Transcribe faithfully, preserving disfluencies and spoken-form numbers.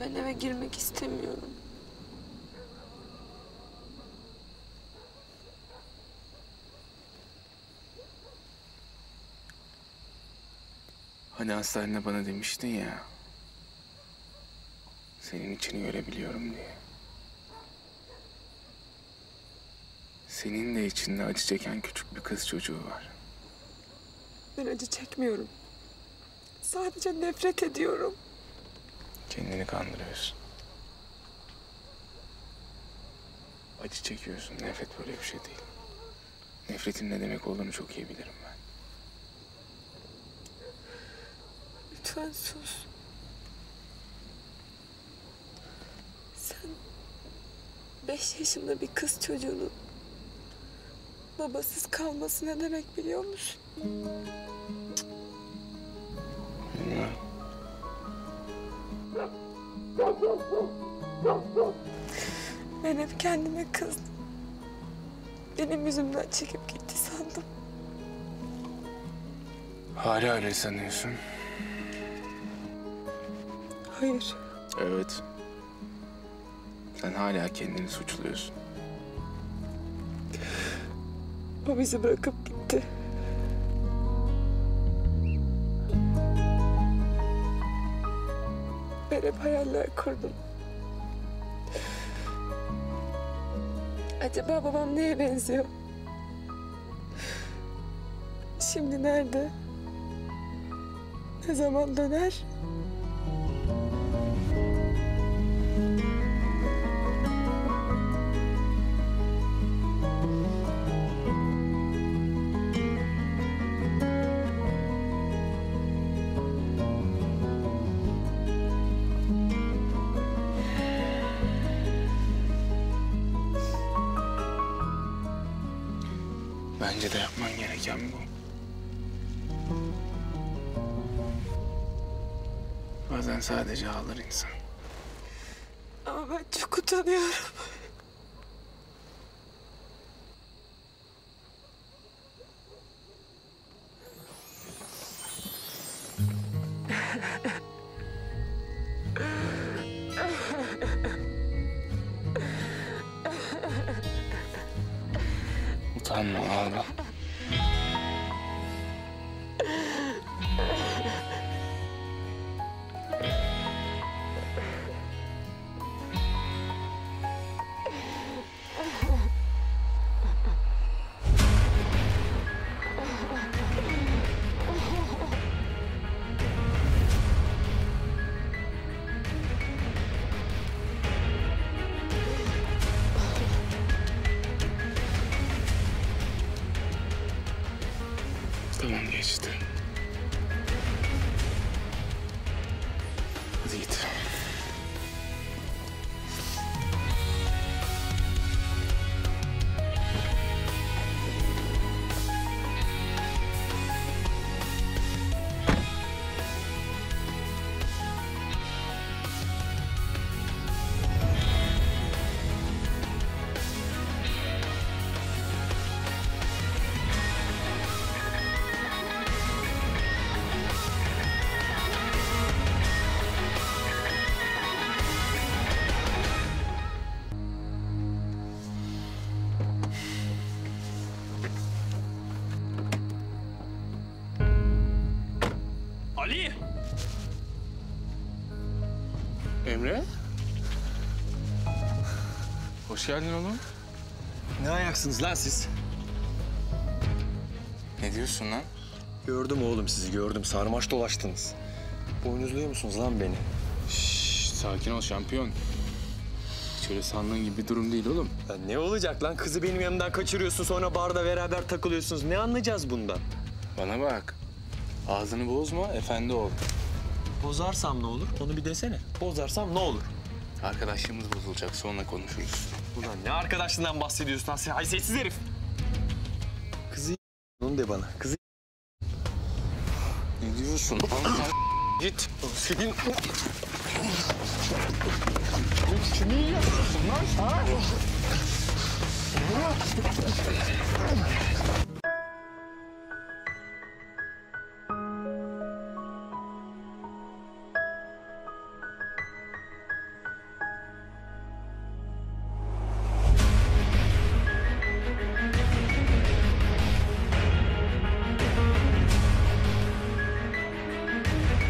Ben eve girmek istemiyorum. Hani hastanede bana demiştin ya, senin içini görebiliyorum diye. Senin de içinde acı çeken küçük bir kız çocuğu var. Ben acı çekmiyorum. Sadece nefret ediyorum. Kendini kandırıyorsun. Acı çekiyorsun. Nefret böyle bir şey değil. Nefretin ne demek olduğunu çok iyi bilirim ben. Lütfen sus. Sen beş yaşında bir kız çocuğunun babasız kalması ne demek biliyor musun? Bilmiyorum. Ben hep kendime kızdım. Benim yüzümden çekip gitti sandım. Hala öyle sanıyorsun. Hayır. Evet. Sen hala kendini suçluyorsun. O bizi bırakıp gitti. Ben hep hayaller kurdum. Acaba babam neye benziyor? Şimdi nerede? Ne zaman döner? Bence de yapman gereken bu. Bazen sadece ağlar insan. Ama ben çok utanıyorum. Utanma ağla. Tamam geçti. Hadi git. Ali! Emre? Hoş geldin oğlum. Ne ayaksınız lan siz? Ne diyorsun lan? Gördüm oğlum sizi, gördüm. Sarmaş dolaştınız. Boynuzluyor musunuz lan beni? Şşş, sakin ol şampiyon. Hiç öyle sandığın gibi bir durum değil oğlum. Ya ne olacak lan? Kızı benim yanımdan kaçırıyorsun, sonra barda beraber takılıyorsunuz. Ne anlayacağız bundan? Bana bak. Ağzını bozma, efendi ol. Bozarsam ne olur? Onu bir desene. Bozarsam ne olur? Arkadaşlığımız bozulacak, sonra konuşuruz. Ulan ne arkadaşlığından bahsediyorsun lan sen haysiyetsiz herif? Kızı onu de bana. Kızı ne diyorsun? Git. Senin... Kimi yiyorsun lan? Ha?